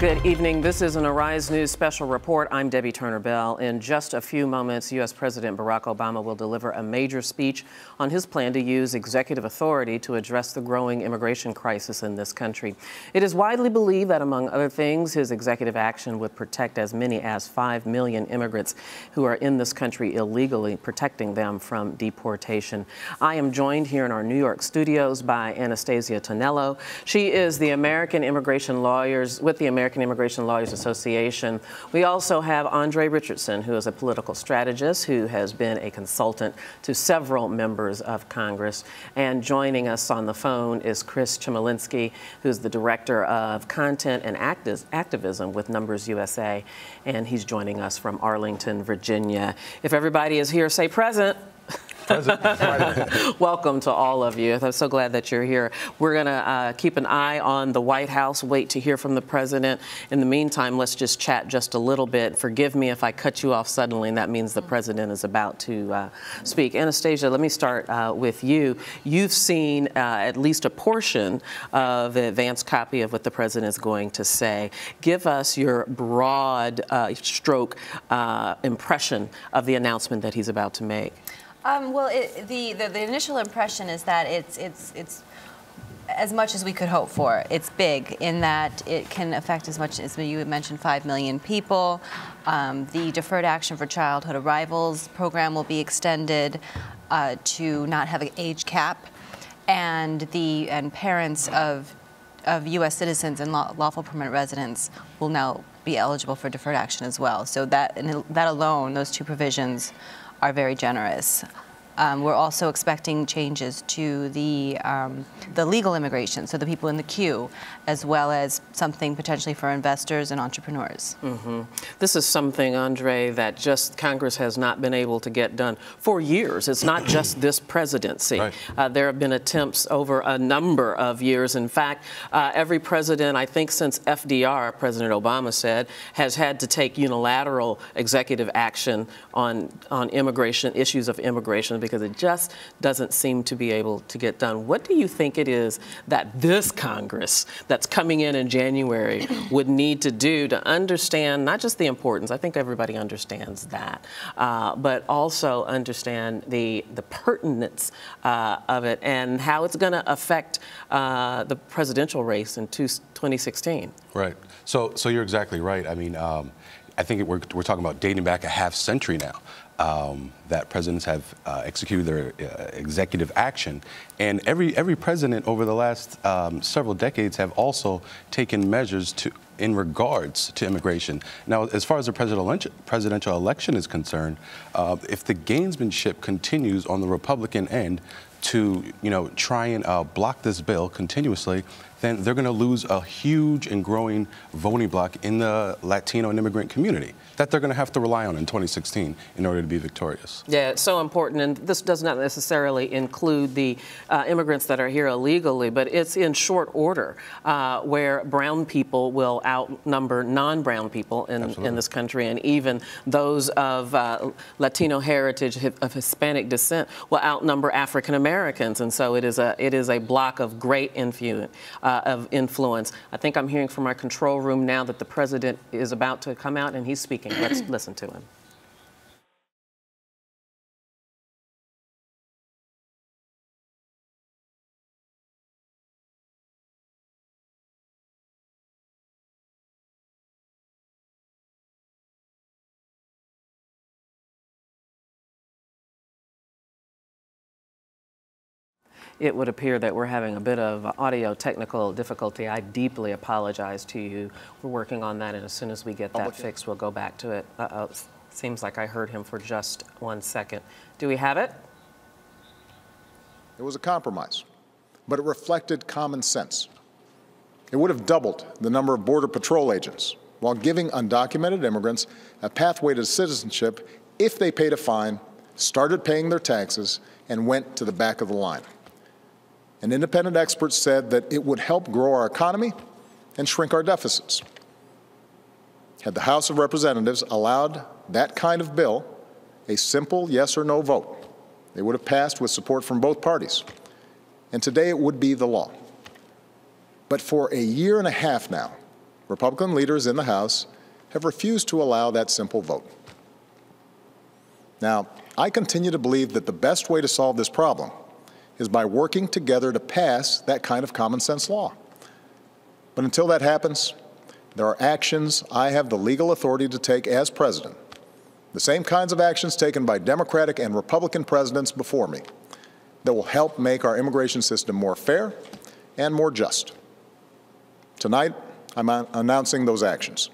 Good evening. This is an Arise News special report. I'm Debbie Turner-Bell. In just a few moments, U.S. President Barack Obama will deliver a major speech on his plan to use executive authority to address the growing immigration crisis in this country. It is widely believed that, among other things, his executive action would protect as many as 5 million immigrants who are in this country illegally, protecting them from deportation. I am joined here in our New York studios by Anastasia Tonello. She is the American Immigration Lawyers Association. We also have Andre Richardson, who is a political strategist who has been a consultant to several members of Congress. And joining us on the phone is Chris Chmielenski, who's the director of content and activism with Numbers USA. And he's joining us from Arlington, Virginia. If everybody is here, say present. Welcome to all of you. I'm so glad that you're here. We're going to keep an eye on the White House, wait to hear from the president. In the meantime, let's just chat just a little bit. Forgive me if I cut you off suddenly, and that means the president is about to speak. Anastasia, let me start with you. You've seen at least a portion of the advanced copy of what the president is going to say. Give us your broad stroke impression of the announcement that he's about to make. Well, the initial impression is that it's as much as we could hope for. It's big in that it can affect as much as you mentioned, 5 million people. The Deferred Action for Childhood Arrivals program will be extended to not have an age cap, and parents of U.S. citizens and lawful permanent residents will now be eligible for deferred action as well. So that alone, those two provisions are very generous. We're also expecting changes to the legal immigration, so the people in the queue, as well as something potentially for investors and entrepreneurs. Mm-hmm. This is something, Andre, that just Congress has not been able to get done for years. It's not just this presidency. Right. There have been attempts over a number of years. In fact, every president, I think since FDR, President Obama said, has had to take unilateral executive action on immigration, issues of immigration, because it just doesn't seem to be able to get done. What do you think it is that this Congress that's coming in January would need to do to understand not just the importance, I think everybody understands that, but also understand the pertinence of it and how it's going to affect the presidential race in 2016? Right. So you're exactly right. I mean, I think we're talking about dating back a half century now. That presidents have executed their executive action, and every president over the last several decades have also taken measures in regards to immigration. Now, as far as the presidential election is concerned, if the gamesmanship continues on the Republican end to try and block this bill continuously, then they're going to lose a huge and growing voting bloc in the Latino and immigrant community that they're going to have to rely on in 2016 in order to be victorious. Yeah, it's so important, and this does not necessarily include the immigrants that are here illegally, but it's in short order where brown people will outnumber non-brown people in this country, and even those of Latino heritage of Hispanic descent will outnumber African Americans, and so it is a bloc of great influence. I think I'm hearing from our control room now that the president is about to come out and he's speaking. Let's listen to him. It would appear that we're having a bit of audio technical difficulty. I deeply apologize to you. We're working on that, and as soon as we get that fixed, we'll go back to it. Uh-oh. Seems like I heard him for just 1 second. Do we have it? It was a compromise, but it reflected common sense. It would have doubled the number of Border Patrol agents while giving undocumented immigrants a pathway to citizenship if they paid a fine, started paying their taxes, and went to the back of the line. An independent expert said that it would help grow our economy and shrink our deficits. Had the House of Representatives allowed that kind of bill, a simple yes or no vote, they would have passed with support from both parties. And today it would be the law. But for a year and a half now, Republican leaders in the House have refused to allow that simple vote. Now, I continue to believe that the best way to solve this problem is by working together to pass that kind of common sense law. But until that happens, there are actions I have the legal authority to take as president, the same kinds of actions taken by Democratic and Republican presidents before me, that will help make our immigration system more fair and more just. Tonight, I'm announcing those actions.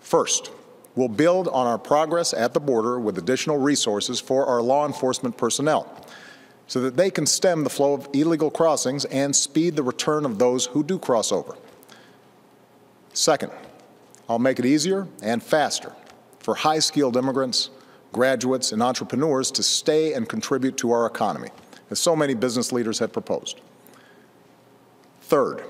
First, we'll build on our progress at the border with additional resources for our law enforcement personnel so that they can stem the flow of illegal crossings and speed the return of those who do cross over. Second, I'll make it easier and faster for high-skilled immigrants, graduates, and entrepreneurs to stay and contribute to our economy, as so many business leaders have proposed. Third,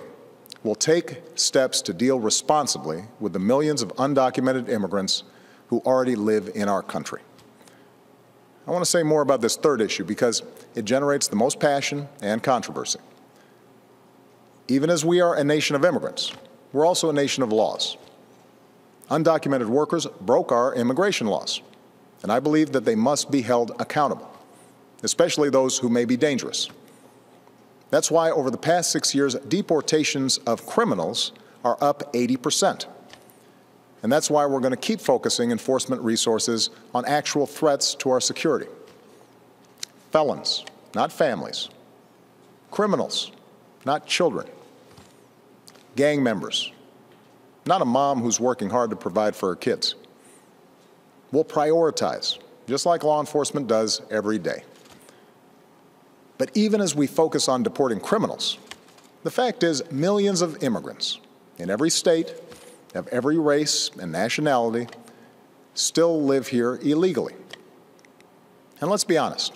we'll take steps to deal responsibly with the millions of undocumented immigrants who already live in our country. I want to say more about this third issue because it generates the most passion and controversy. Even as we are a nation of immigrants, we're also a nation of laws. Undocumented workers broke our immigration laws, and I believe that they must be held accountable, especially those who may be dangerous. That's why over the past 6 years, deportations of criminals are up 80%. And that's why we're going to keep focusing enforcement resources on actual threats to our security. Felons, not families. Criminals, not children. Gang members, not a mom who's working hard to provide for her kids. We'll prioritize, just like law enforcement does every day. But even as we focus on deporting criminals, the fact is millions of immigrants in every state, of every race and nationality, still live here illegally. And let's be honest,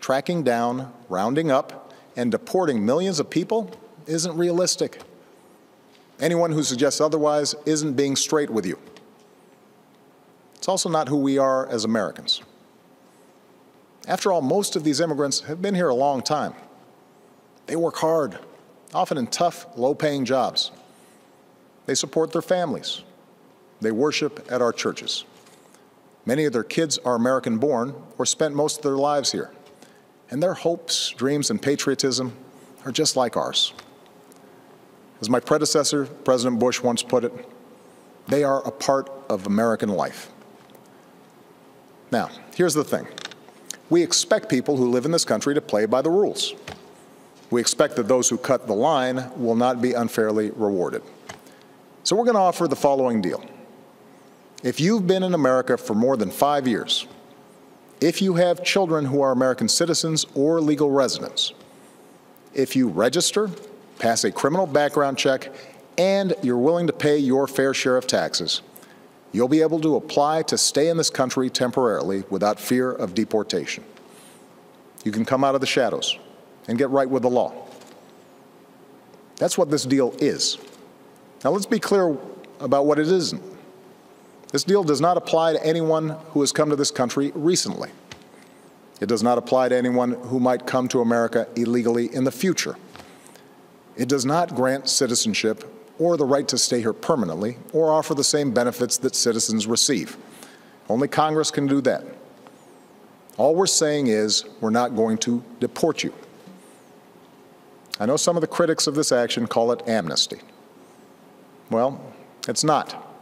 tracking down, rounding up, and deporting millions of people isn't realistic. Anyone who suggests otherwise isn't being straight with you. It's also not who we are as Americans. After all, most of these immigrants have been here a long time. They work hard, often in tough, low-paying jobs. They support their families. They worship at our churches. Many of their kids are American-born or spent most of their lives here. And their hopes, dreams, and patriotism are just like ours. As my predecessor, President Bush, once put it, they are a part of American life. Now, here's the thing. We expect people who live in this country to play by the rules. We expect that those who cut the line will not be unfairly rewarded. So we're going to offer the following deal. If you've been in America for more than 5 years, if you have children who are American citizens or legal residents, if you register, pass a criminal background check, and you're willing to pay your fair share of taxes, you'll be able to apply to stay in this country temporarily without fear of deportation. You can come out of the shadows and get right with the law. That's what this deal is. Now let's be clear about what it isn't. This deal does not apply to anyone who has come to this country recently. It does not apply to anyone who might come to America illegally in the future. It does not grant citizenship or the right to stay here permanently, or offer the same benefits that citizens receive. Only Congress can do that. All we're saying is we're not going to deport you. I know some of the critics of this action call it amnesty. Well, it's not.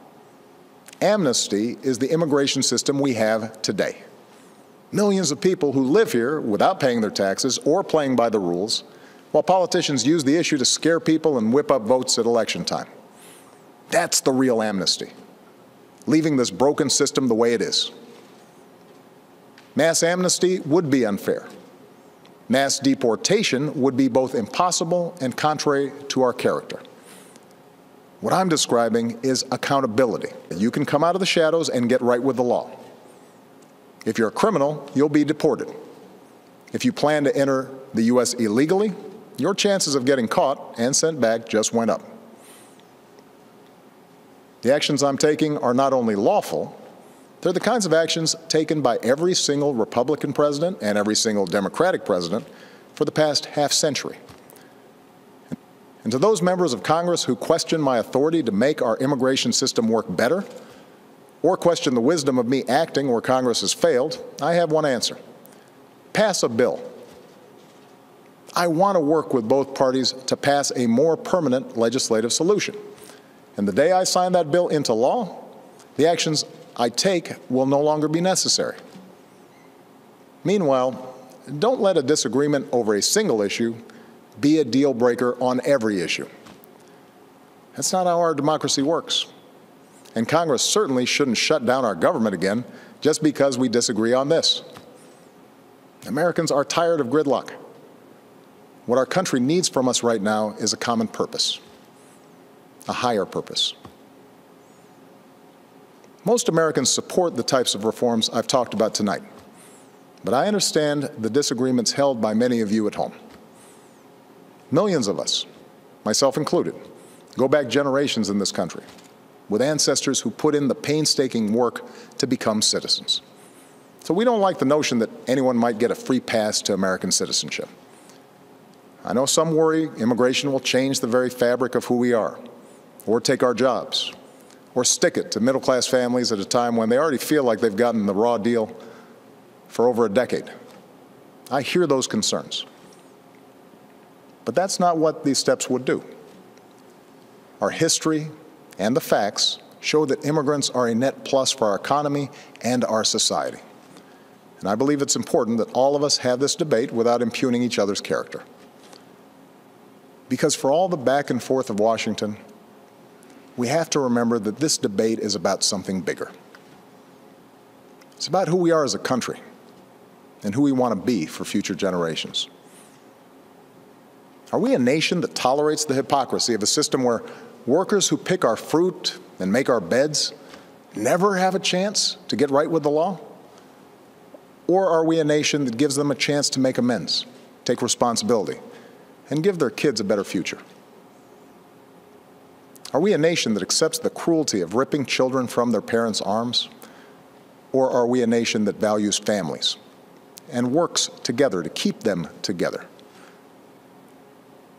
Amnesty is the immigration system we have today. Millions of people who live here without paying their taxes or playing by the rules, while politicians use the issue to scare people and whip up votes at election time. That's the real amnesty, leaving this broken system the way it is. Mass amnesty would be unfair. Mass deportation would be both impossible and contrary to our character. What I'm describing is accountability. You can come out of the shadows and get right with the law. If you're a criminal, you'll be deported. If you plan to enter the U.S. illegally, your chances of getting caught and sent back just went up. The actions I'm taking are not only lawful, they're the kinds of actions taken by every single Republican president and every single Democratic president for the past half century. And to those members of Congress who question my authority to make our immigration system work better, or question the wisdom of me acting where Congress has failed, I have one answer. Pass a bill. I want to work with both parties to pass a more permanent legislative solution. And the day I sign that bill into law, the actions I take will no longer be necessary. Meanwhile, don't let a disagreement over a single issue be a deal breaker on every issue. That's not how our democracy works. And Congress certainly shouldn't shut down our government again just because we disagree on this. Americans are tired of gridlock. What our country needs from us right now is a common purpose, a higher purpose. Most Americans support the types of reforms I've talked about tonight, but I understand the disagreements held by many of you at home. Millions of us, myself included, go back generations in this country with ancestors who put in the painstaking work to become citizens. So we don't like the notion that anyone might get a free pass to American citizenship. I know some worry immigration will change the very fabric of who we are, or take our jobs, or stick it to middle-class families at a time when they already feel like they've gotten the raw deal for over a decade. I hear those concerns. But that's not what these steps would do. Our history and the facts show that immigrants are a net plus for our economy and our society. And I believe it's important that all of us have this debate without impugning each other's character. Because for all the back and forth of Washington, we have to remember that this debate is about something bigger. It's about who we are as a country and who we want to be for future generations. Are we a nation that tolerates the hypocrisy of a system where workers who pick our fruit and make our beds never have a chance to get right with the law? Or are we a nation that gives them a chance to make amends, take responsibility, and give their kids a better future? Are we a nation that accepts the cruelty of ripping children from their parents' arms? Or are we a nation that values families and works together to keep them together?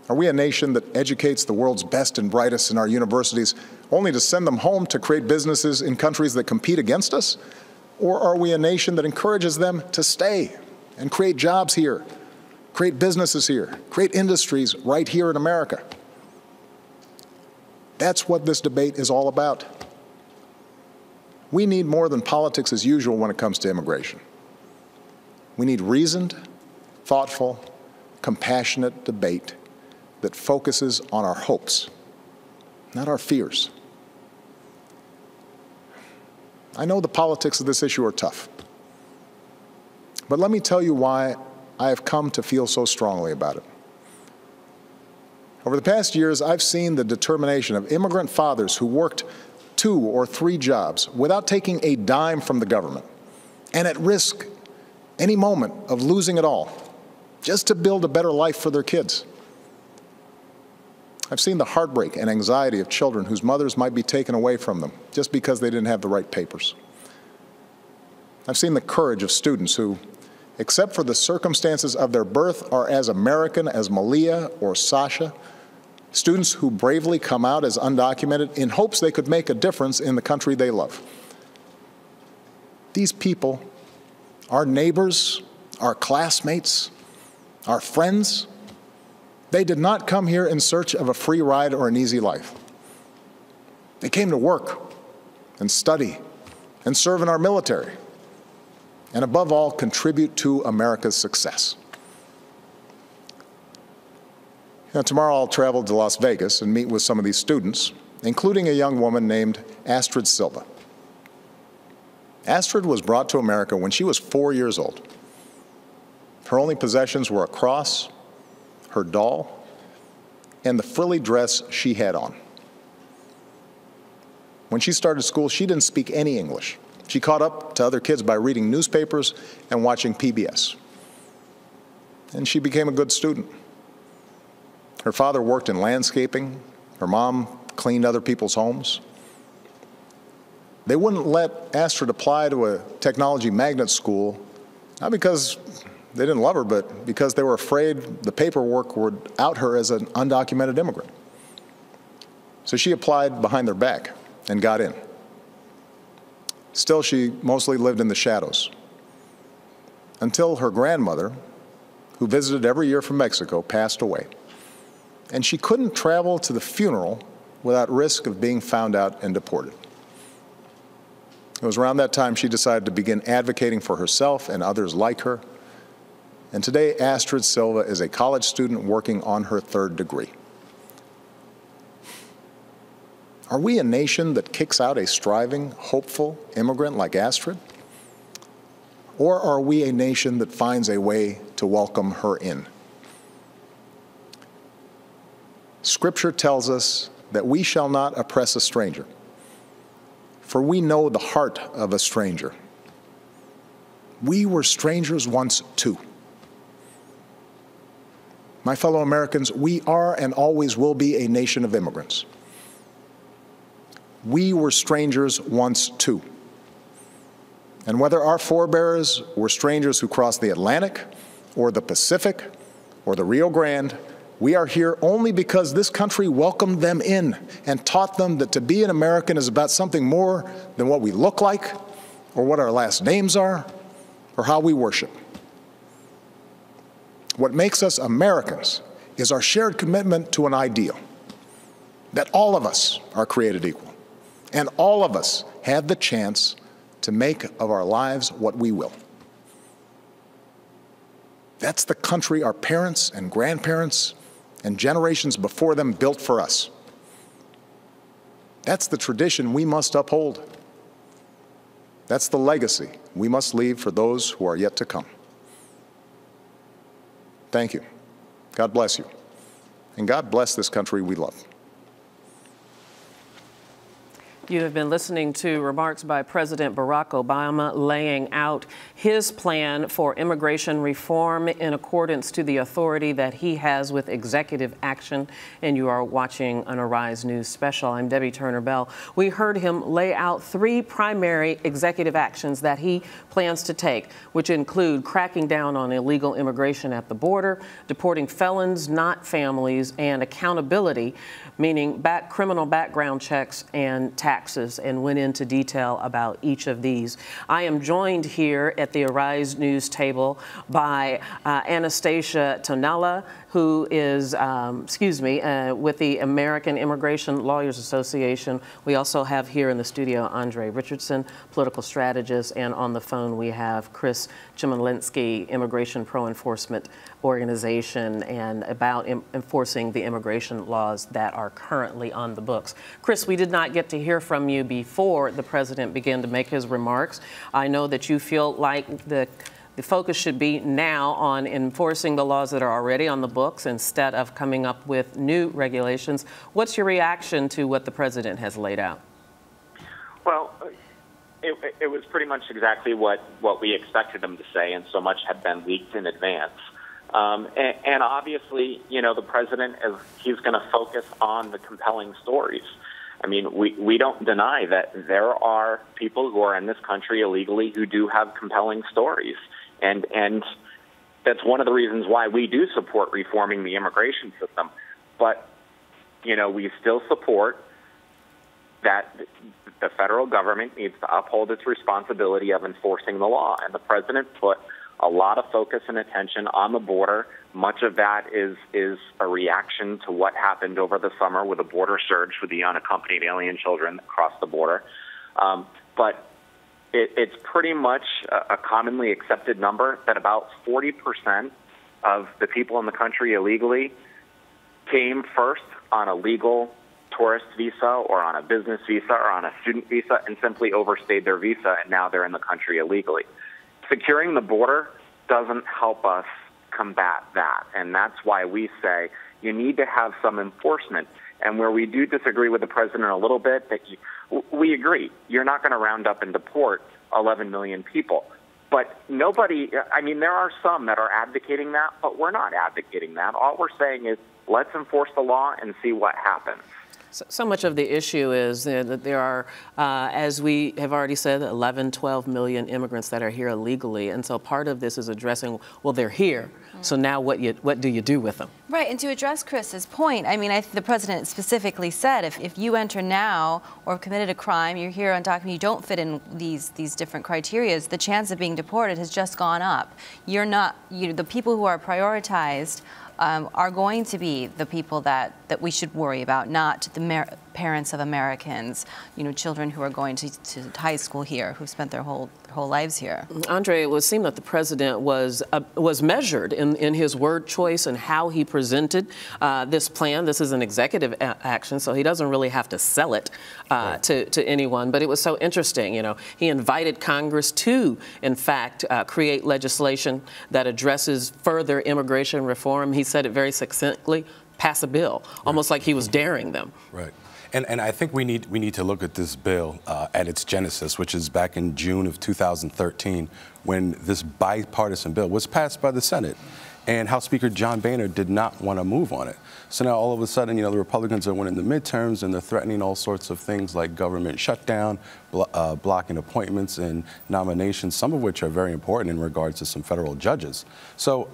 Are we a nation that educates the world's best and brightest in our universities only to send them home to create businesses in countries that compete against us? Or are we a nation that encourages them to stay and create jobs here, create businesses here, create industries right here in America? That's what this debate is all about. We need more than politics as usual when it comes to immigration. We need reasoned, thoughtful, compassionate debate that focuses on our hopes, not our fears. I know the politics of this issue are tough, but let me tell you why I have come to feel so strongly about it. Over the past years, I've seen the determination of immigrant fathers who worked 2 or 3 jobs without taking a dime from the government, and at risk any moment of losing it all, just to build a better life for their kids. I've seen the heartbreak and anxiety of children whose mothers might be taken away from them just because they didn't have the right papers. I've seen the courage of students who, except for the circumstances of their birth, are as American as Malia or Sasha, students who bravely come out as undocumented in hopes they could make a difference in the country they love. These people, our neighbors, our classmates, our friends, they did not come here in search of a free ride or an easy life. They came to work and study and serve in our military and, above all, contribute to America's success. Now, tomorrow I'll travel to Las Vegas and meet with some of these students, including a young woman named Astrid Silva. Astrid was brought to America when she was 4 years old. Her only possessions were a cross, her doll, and the frilly dress she had on. When she started school, she didn't speak any English. She caught up to other kids by reading newspapers and watching PBS. And she became a good student. Her father worked in landscaping. Her mom cleaned other people's homes. They wouldn't let Astrid apply to a technology magnet school, not because they didn't love her, but because they were afraid the paperwork would out her as an undocumented immigrant. So she applied behind their back and got in. Still, she mostly lived in the shadows until her grandmother, who visited every year from Mexico, passed away. And she couldn't travel to the funeral without risk of being found out and deported. It was around that time she decided to begin advocating for herself and others like her. And today, Astrid Silva is a college student working on her third degree. Are we a nation that kicks out a striving, hopeful immigrant like Astrid? Or are we a nation that finds a way to welcome her in? Scripture tells us that we shall not oppress a stranger, for we know the heart of a stranger. We were strangers once too. My fellow Americans, we are and always will be a nation of immigrants. We were strangers once too. And whether our forebears were strangers who crossed the Atlantic or the Pacific or the Rio Grande, we are here only because this country welcomed them in and taught them that to be an American is about something more than what we look like or what our last names are or how we worship. What makes us Americans is our shared commitment to an ideal, that all of us are created equal and all of us have the chance to make of our lives what we will. That's the country our parents and grandparents and generations before them built for us. That's the tradition we must uphold. That's the legacy we must leave for those who are yet to come. Thank you. God bless you. And God bless this country we love. You have been listening to remarks by President Barack Obama laying out his plan for immigration reform in accordance to the authority that he has with executive action. And you are watching an Arise News special. I'm Debbie Turner-Bell. We heard him lay out three primary executive actions that he plans to take, which include cracking down on illegal immigration at the border, deporting felons, not families, and accountability, meaning criminal background checks and taxes, and went into detail about each of these. I am joined here at the Arise News table by Anastasia Tonello, who is, with the American Immigration Lawyers Association. We also have here in the studio Andre Richardson, political strategist, and on the phone we have Chris Chmielenski, Immigration Pro Enforcement Organization, and about enforcing the immigration laws that are currently on the books. Chris, we did not get to hear from you before the president began to make his remarks. I know that you feel like the focus should be now on enforcing the laws that are already on the books instead of coming up with new regulations. What's your reaction to what the president has laid out? Well, it was pretty much exactly what we expected him to say, and so much had been leaked in advance. And obviously, you know, the president, he's going to focus on the compelling stories. I mean, we don't deny that there are people who are in this country illegally who do have compelling stories. And that's one of the reasons why we do support reforming the immigration system. But, you know, we still support that the federal government needs to uphold its responsibility of enforcing the law. And the president put a lot of focus and attention on the border. Much of that is a reaction to what happened over the summer with a border surge with the unaccompanied alien children that crossed the border. But it's pretty much a commonly accepted number that about 40% of the people in the country illegally came first on a legal tourist visa or on a business visa or on a student visa and simply overstayed their visa, and now they're in the country illegally. Securing the border doesn't help us combat that, and that's why we say you need to have some enforcement. And where we do disagree with the president a little bit, that we agree, you're not going to round up and deport 11 million people. But nobody, I mean, there are some that are advocating that, but we're not advocating that. All we're saying is let's enforce the law and see what happens. So much of the issue is that there are, as we have already said, 11, 12 million immigrants that are here illegally. And so part of this is addressing, well, they're here. So now what do you do with them? Right, and to address Chris's point, I mean, the president specifically said if you enter now or committed a crime, you're here undocumented, you don't fit in these different criteria, the chance of being deported has just gone up. You're not, the people who are prioritized are going to be the people that we should worry about, not the parents of Americans, children who are going to high school here, who've spent their whole lives here. Andre, it would seem that the president was measured in his word choice and how he presented this plan. This is an executive action, so he doesn't really have to sell it to anyone. But it was so interesting, He invited Congress to, in fact, create legislation that addresses further immigration reform. He said it very succinctly. Pass a bill, almost like he was daring them. Right. And I think we need to look at this bill at its genesis, which is back in June of 2013, when this bipartisan bill was passed by the Senate, and House Speaker John Boehner did not want to move on it. So now all of a sudden, the Republicans are winning the midterms, and they're threatening all sorts of things like government shutdown, blocking appointments and nominations, some of which are very important in regards to some federal judges. So.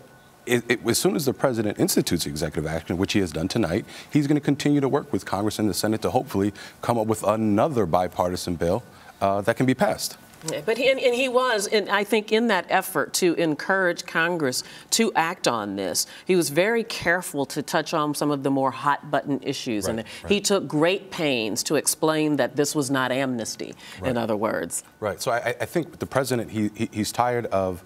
As soon as the president institutes executive action, which he has done tonight, he's going to continue to work with Congress and the Senate to hopefully come up with another bipartisan bill that can be passed. Yeah, but he was, and I think in that effort to encourage Congress to act on this, he was very careful to touch on some of the more hot-button issues. Right, and he took great pains to explain that this was not amnesty, in other words. Right. So I think the president, he's tired of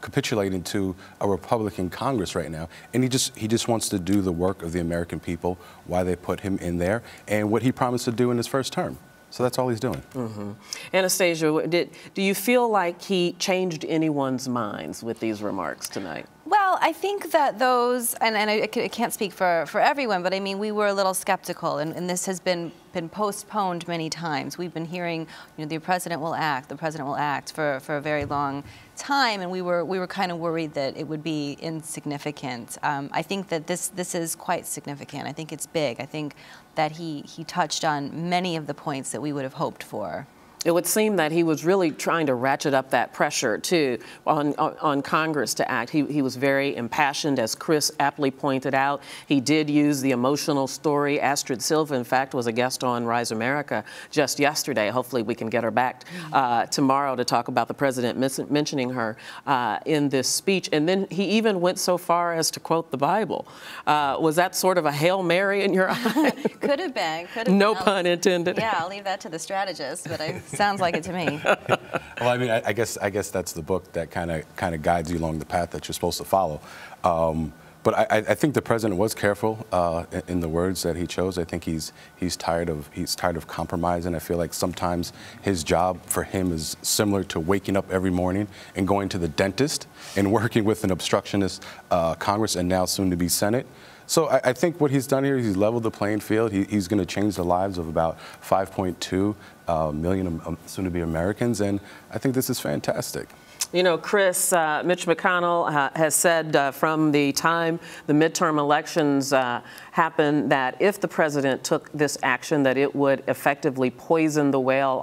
capitulating to a Republican Congress right now, and he just wants to do the work of the American people, why they put him in there, and what he promised to do in his first term. So that's all he's doing. Mm-hmm. Anastasia, do you feel like he changed anyone's minds with these remarks tonight? Well, I think that those, and I can't speak for everyone, but I mean, we were a little skeptical, and this has been postponed many times. We've been hearing, the president will act, for a very long time, and we were kind of worried that it would be insignificant. I think that this is quite significant. I think it's big. I think that he touched on many of the points that we would have hoped for. It would seem that he was really trying to ratchet up that pressure, too, on Congress to act. He was very impassioned, as Chris aptly pointed out. He did use the emotional story. Astrid Silva, in fact, was a guest on Rise America just yesterday. Hopefully we can get her back tomorrow to talk about the president mentioning her in this speech. And then he even went so far as to quote the Bible. Was that sort of a Hail Mary in your eye? Could have been. Could have been. No pun intended. Yeah, I'll leave that to the strategist, but sounds like it to me. Well, I mean, I guess that's the book that kind of guides you along the path that you're supposed to follow. But I think the president was careful in the words that he chose. I think he's tired of compromising. I feel like sometimes his job for him is similar to waking up every morning and going to the dentist and working with an obstructionist Congress and now soon to be Senate. So I think what he's done here is he's leveled the playing field. He's going to change the lives of about 5.2 million soon-to-be Americans, and I think this is fantastic. Chris, Mitch McConnell has said from the time the midterm elections happened that if the president took this action, that it would effectively poison the well,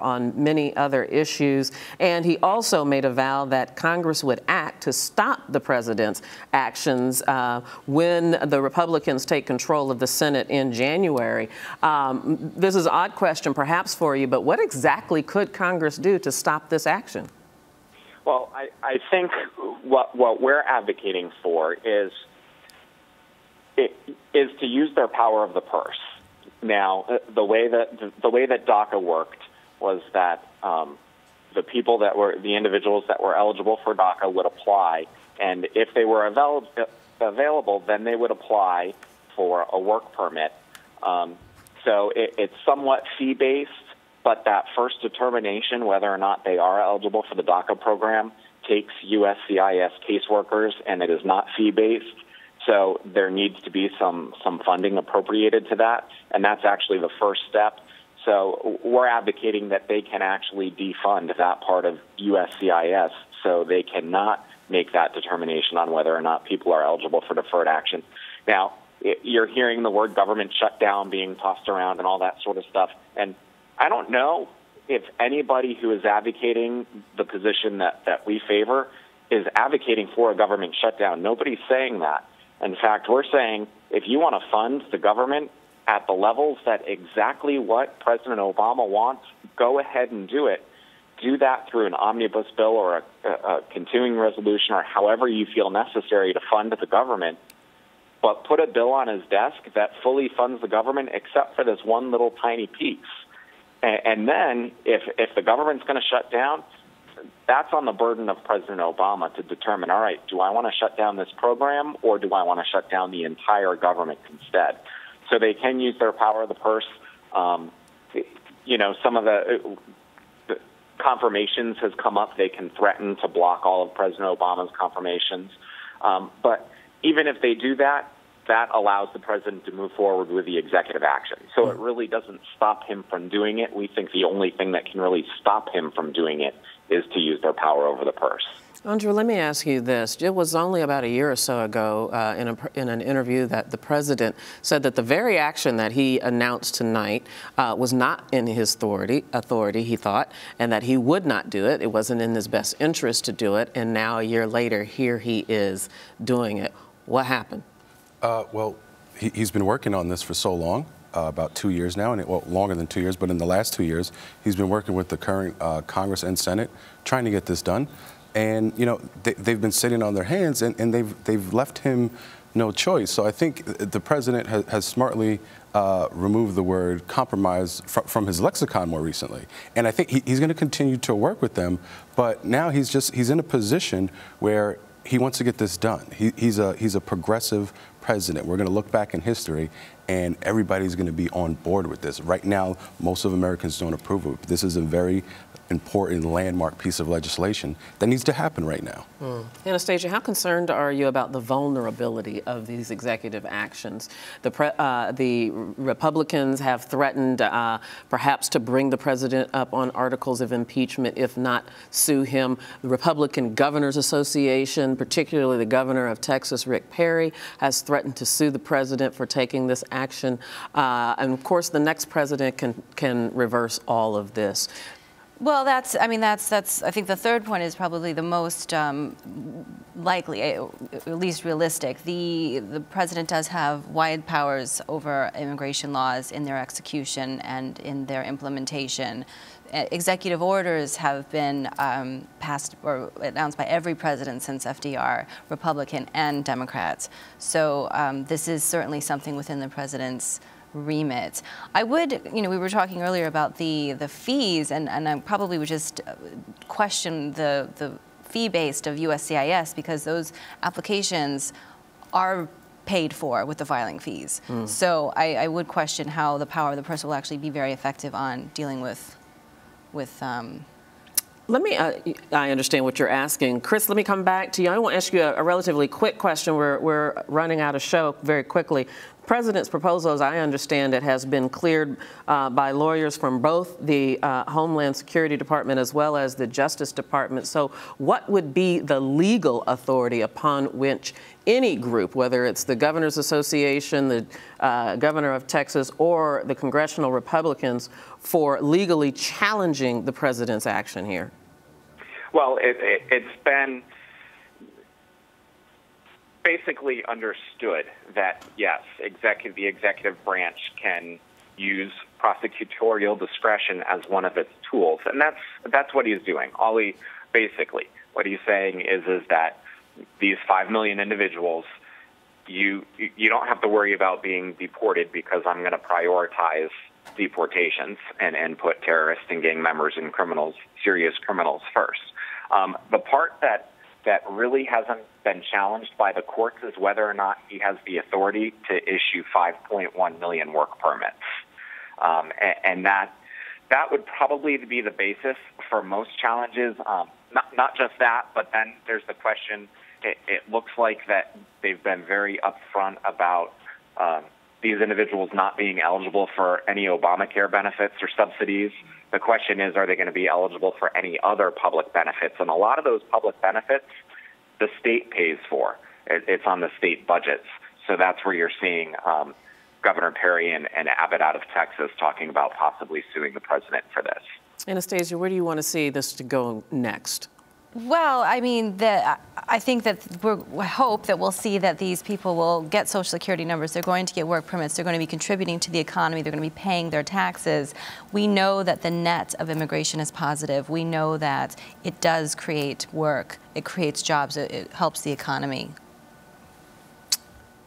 on many other issues. And he also made a vow that Congress would act to stop the president's actions when the Republicans take control of the Senate in January. This is an odd question, perhaps, for you, but what exactly could Congress do to stop this action? Well, I think what we're advocating for is to use their power of the purse. Now, the way that DACA worked was that the individuals that were eligible for DACA would apply, and if they were available, then they would apply for a work permit. So it's somewhat fee-based. But that first determination, whether or not they are eligible for the DACA program, takes USCIS caseworkers, and it is not fee-based. So there needs to be some funding appropriated to that, and that's actually the first step. So we're advocating that they can actually defund that part of USCIS so they cannot make that determination on whether or not people are eligible for deferred action. Now, You're hearing the word government shutdown being tossed around and all that sort of stuff. And I don't know if anybody who is advocating the position that we favor is advocating for a government shutdown. Nobody's saying that. In fact, we're saying if you want to fund the government at the levels that exactly what President Obama wants, go ahead and do it. Do that through an omnibus bill or a continuing resolution or however you feel necessary to fund the government. But put a bill on his desk that fully funds the government except for this one little tiny piece. And then if the government's going to shut down, that's on the burden of President Obama to determine, all right, do I want to shut down this program or do I want to shut down the entire government instead? So they can use their power of the purse. Some of the confirmations has come up. They can threaten to block all of President Obama's confirmations. But even if they do that, that allows the president to move forward with the executive action. So it really doesn't stop him from doing it. We think the only thing that can really stop him from doing it is to use their power over the purse. Andre, let me ask you this. It was only about a year or so ago in an interview that the president said that the very action that he announced tonight was not in his authority, he thought, and that he would not do it. It wasn't in his best interest to do it. And now a year later, here he is doing it. What happened? Well, he's been working on this for so long, about 2 years now, and longer than 2 years, but in the last 2 years, he's been working with the current Congress and Senate, trying to get this done. And, you know, they've been sitting on their hands, and they've left him no choice. So I think the president has smartly removed the word compromise from his lexicon more recently. And I think he's going to continue to work with them, but now he's in a position where he wants to get this done. He's a progressive president. We're going to look back in history, and everybody's going to be on board with this. Right now, most of Americans don't approve of it. This is a very important landmark piece of legislation that needs to happen right now. Anastasia, how concerned are you about the vulnerability of these executive actions? The Republicans have threatened perhaps to bring the president up on articles of impeachment, if not sue him. The Republican Governors Association, particularly the governor of Texas, Rick Perry, has threatened to sue the president for taking this action. And of course, the next president can reverse all of this. Well, that's I think the third point is probably the most likely, at least realistic. The president does have wide powers over immigration laws in their execution and in their implementation. Executive orders have been passed or announced by every president since FDR, Republican and Democrats. So this is certainly something within the president's remit. I would, we were talking earlier about the fees, and I probably would just question the fee-based of USCIS, because those applications are paid for with the filing fees. So I would question how the power of the purse will actually be very effective on dealing with I understand what you're asking. Chris, let me come back to you. I want to ask you a relatively quick question. We're running out of show very quickly. President's proposal, as I understand it, has been cleared by lawyers from both the Homeland Security Department as well as the Justice Department. So what would be the legal authority upon which any group, whether it's the Governors Association, the Governor of Texas, or the Congressional Republicans, for legally challenging the president's action here? Well, it's been basically understood that, yes, the executive branch can use prosecutorial discretion as one of its tools. And that's what he's doing. Basically, what he's saying is that these 5 million individuals, you don't have to worry about being deported because I'm going to prioritize deportations and put terrorists and gang members and criminals, serious criminals, first. The part that really hasn't been challenged by the courts is whether or not he has the authority to issue 5.1 million work permits. And that would probably be the basis for most challenges. Not just that, but then there's the question, it looks like that they've been very upfront about these individuals not being eligible for any Obamacare benefits or subsidies. The question is, are they going to be eligible for any other public benefits? And a lot of those public benefits, the state pays for. It's on the state budgets. So that's where you're seeing Governor Perry and Abbott out of Texas talking about possibly suing the president for this. Anastasia, where do you want to see this to go next? Well, I mean, I think that we hope that we'll see that these people will get Social Security numbers. They're going to get work permits. They're going to be contributing to the economy. They're going to be paying their taxes. We know that the net of immigration is positive. We know that it does create work. It creates jobs. It helps the economy.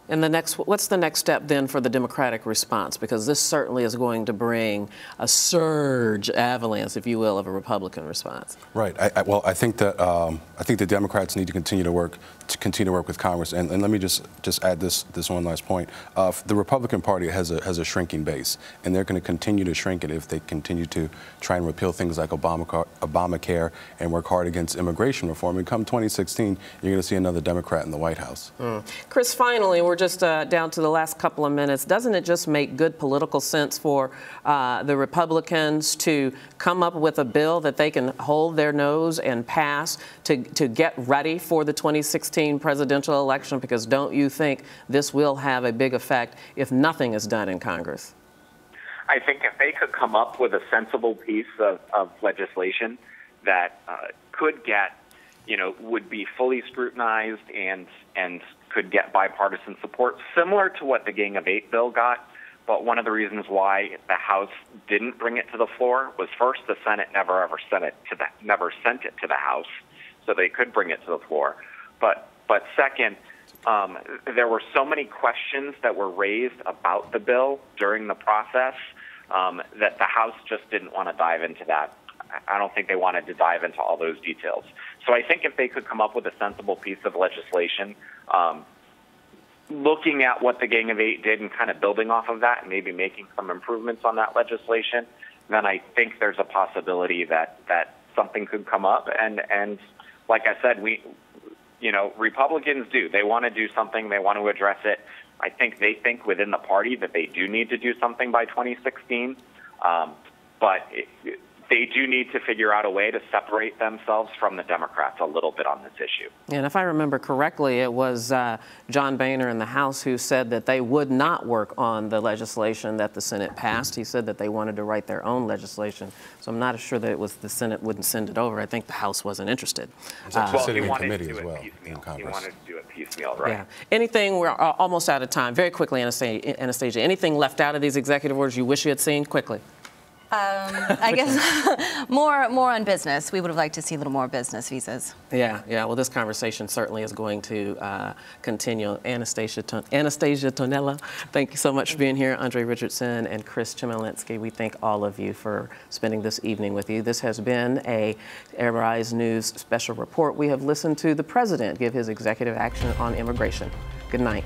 And the next, what's the next step then for the Democratic response? Because this certainly is going to bring a surge, avalanche, if you will, of a Republican response. Right. Well, I think that the Democrats need to continue to work with Congress. And let me just add this one last point. The Republican Party has a shrinking base, and they're going to continue to shrink it if they continue to try and repeal things like Obamacare and work hard against immigration reform. And come 2016, you're going to see another Democrat in the White House. Mm. Chris, finally, we're just down to the last couple of minutes. Doesn't it just make good political sense for the Republicans to come up with a bill that they can hold their nose and pass to get ready for the 2016 presidential election? Because don't you think this will have a big effect if nothing is done in Congress? I think if they could come up with a sensible piece of legislation that could get, you know, would be fully scrutinized and could get bipartisan support, similar to what the Gang of Eight bill got. But one of the reasons why the House didn't bring it to the floor was, first, the Senate never sent it to the House, so they could bring it to the floor. But second, there were so many questions that were raised about the bill during the process that the House just didn't want to dive into that. I don't think they wanted to dive into all those details. So I think if they could come up with a sensible piece of legislation, looking at what the Gang of Eight did and kind of building off of that and maybe making some improvements on that legislation, then I think there's a possibility that something could come up. And like I said, Republicans do. They want to do something. They want to address it. I think they think within the party that they do need to do something by 2016. They do need to figure out a way to separate themselves from the Democrats a little bit on this issue. And if I remember correctly, it was John Boehner in the House who said that they would not work on the legislation that the Senate passed. He said that they wanted to write their own legislation. So I'm not sure that it was the Senate wouldn't send it over. I think the House wasn't interested. Well, he wanted to do it piecemeal. He wanted to do it piecemeal, right? Yeah. Anything, we're almost out of time. Very quickly, Anastasia, anything left out of these executive orders you wish you had seen? Quickly. I guess more on business. We would have liked to see a little more business visas. Yeah. Well, this conversation certainly is going to continue. Anastasia Tonello, thank you so much for being here. Andre Richardson and Chris Chmielenski, we thank all of you for spending this evening with you. This has been a Arise News special report. We have listened to the president give his executive action on immigration. Good night.